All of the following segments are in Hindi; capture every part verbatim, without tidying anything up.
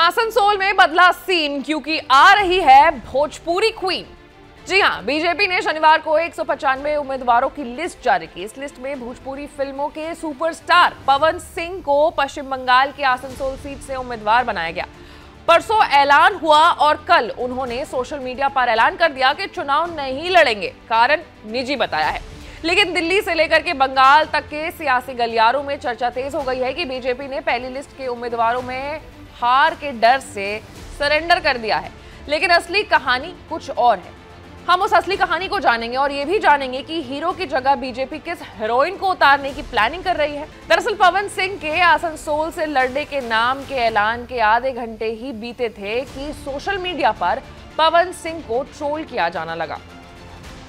आसनसोल में बदला सीन, क्योंकि आ रही है भोजपुरी क्वीन। जी हां, बीजेपी ने शनिवार को एक सौ पचानवे उम्मीदवारों की लिस्ट जारी की। इस लिस्ट में भोजपुरी फिल्मों के सुपरस्टार पवन सिंह को पश्चिम बंगाल के आसनसोल सीट से उम्मीदवार बनाया गया। परसों ऐलान हुआ और कल उन्होंने सोशल मीडिया पर ऐलान कर दिया कि चुनाव नहीं लड़ेंगे, कारण निजी बताया है। लेकिन दिल्ली से लेकर के बंगाल तक के सियासी गलियारों में चर्चा तेज हो गई है कि बीजेपी ने पहली लिस्ट के उम्मीदवारों में हार के डर से सरेंडर कर दिया है। लेकिन असली कहानी कुछ और है, हम उस असली कहानी को जानेंगे और ये भी जानेंगे कि हीरो की जगह बीजेपी किस हीरोइन को उतारने की प्लानिंग कर रही है। दरअसल पवन सिंह के आसनसोल से लड़ने के नाम के ऐलान के आधे घंटे ही बीते थे कि सोशल मीडिया पर पवन सिंह को ट्रोल किया जाना लगा।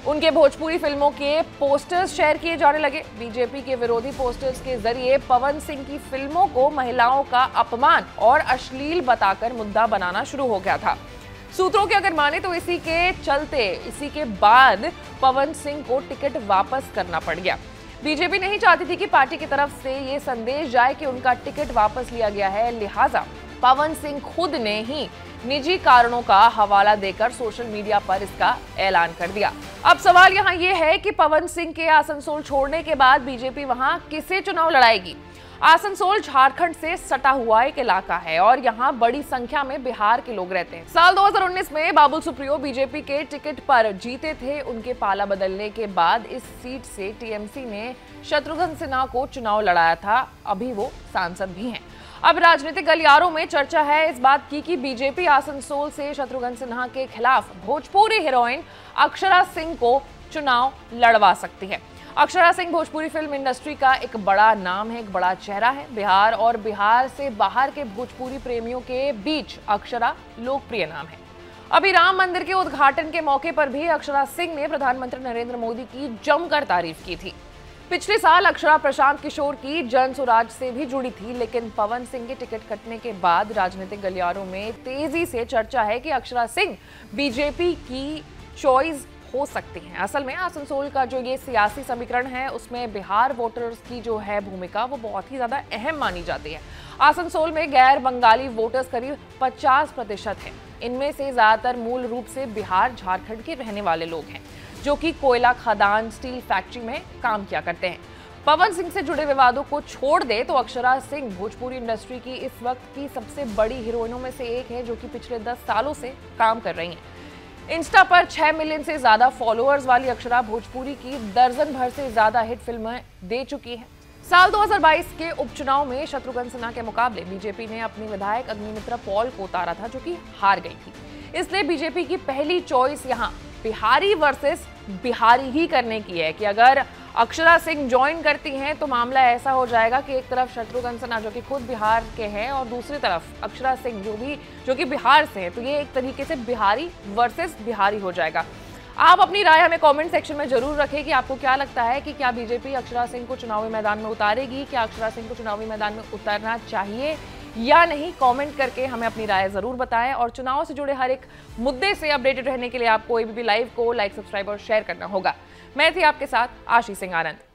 उनके भोजपुरी फिल्मों के पोस्टर्स शेयर किए जाने लगे। बीजेपी के विरोधी पोस्टर्स के जरिए पवन सिंह की फिल्मों को महिलाओं का अपमान और अश्लील बताकर मुद्दा बनाना शुरू हो गया था। सूत्रों के अगर माने तो इसी के चलते, इसी के बाद पवन सिंह को टिकट वापस करना पड़ गया। बीजेपी नहीं चाहती थी कि पार्टी की तरफ से ये संदेश जाए कि उनका टिकट वापस लिया गया है, लिहाजा पवन सिंह खुद ने ही निजी कारणों का हवाला देकर सोशल मीडिया पर इसका ऐलान कर दिया। अब सवाल यहाँ ये है कि पवन सिंह के आसनसोल छोड़ने के बाद बीजेपी वहाँ किसे चुनाव लड़ाएगी। आसनसोल झारखंड से सटा हुआ एक इलाका है और यहाँ बड़ी संख्या में बिहार के लोग रहते हैं। साल दो हज़ार उन्नीस में बाबुल सुप्रियो बीजेपी के टिकट पर जीते थे। उनके पाला बदलने के बाद इस सीट से टीएमसी ने शत्रुघ्न सिन्हा को चुनाव लड़ाया था। अभी वो सांसद भी हैं। अब राजनीतिक गलियारों में चर्चा है इस बात की कि बीजेपी आसनसोल से शत्रुघ्न सिन्हा के खिलाफ भोजपुरी हीरोइन अक्षरा सिंह को चुनाव लड़वा सकती है। अक्षरा सिंह भोजपुरी फिल्म इंडस्ट्री का एक बड़ा नाम है, एक बड़ा चेहरा है। बिहार और बिहार से बाहर के भोजपुरी प्रेमियों के बीच अक्षरा लोकप्रिय नाम है। अभी राम मंदिर के उद्घाटन के मौके पर भी अक्षरा सिंह ने प्रधानमंत्री नरेंद्र मोदी की जमकर तारीफ की थी। पिछले साल अक्षरा प्रशांत किशोर की जन स्वराज से भी जुड़ी थी, लेकिन पवन सिंह के टिकट कटने के बाद राजनीतिक गलियारों में तेजी से चर्चा है कि अक्षरा सिंह बीजेपी की चॉइस हो सकती हैं। असल में आसनसोल का जो ये सियासी समीकरण है उसमें बिहार वोटर्स की जो है भूमिका वो बहुत ही ज़्यादा अहम मानी जाती है। आसनसोल में गैर बंगाली वोटर्स करीब पचास प्रतिशत हैं। इनमें से ज़्यादातर मूल रूप से बिहार झारखंड के रहने वाले लोग हैं, जो कि कोयला खदान, स्टील फैक्ट्री में काम किया करते हैं। पवन सिंह से जुड़े विवादों को छोड़ दे तो अक्षरा सिंह भोजपुरी इंडस्ट्री की इस वक्त की सबसे बड़ी हीरोइनों में से एक है, जो कि पिछले दस सालों से काम कर रही हैं। इंस्टा पर छह मिलियन से ज्यादा फॉलोअर्स वाली अक्षरा भोजपुरी की दर्जन भर से ज्यादा हिट फिल्में दे चुकी हैं। साल दो हज़ार बाईस के उपचुनाव में शत्रुघ्न सिन्हा के मुकाबले बीजेपी ने अपनी विधायक अग्निमित्रा पॉल को उतारा था, जो कि हार गई थी। इसलिए बीजेपी की पहली चॉइस यहाँ बिहारी वर्सेस बिहारी ही करने की है कि अगर अक्षरा सिंह ज्वाइन करती हैं तो मामला ऐसा हो जाएगा कि एक तरफ शत्रुघ्न सिन्हा जो कि खुद बिहार के हैं और दूसरी तरफ अक्षरा सिंह जो भी जो कि बिहार से हैं, तो ये एक तरीके से बिहारी वर्सेस बिहारी हो जाएगा। आप अपनी राय हमें कमेंट सेक्शन में जरूर रखें कि आपको क्या लगता है कि क्या बीजेपी अक्षरा सिंह को चुनावी मैदान में उतारेगी, क्या अक्षरा सिंह को चुनावी मैदान में उतारना चाहिए या नहीं। कमेंट करके हमें अपनी राय ज़रूर बताएं और चुनाव से जुड़े हर एक मुद्दे से अपडेटेड रहने के लिए आपको एबीपी लाइव को लाइक, सब्सक्राइब और शेयर करना होगा। मैं थी आपके साथ आशीष सिंह आनंद।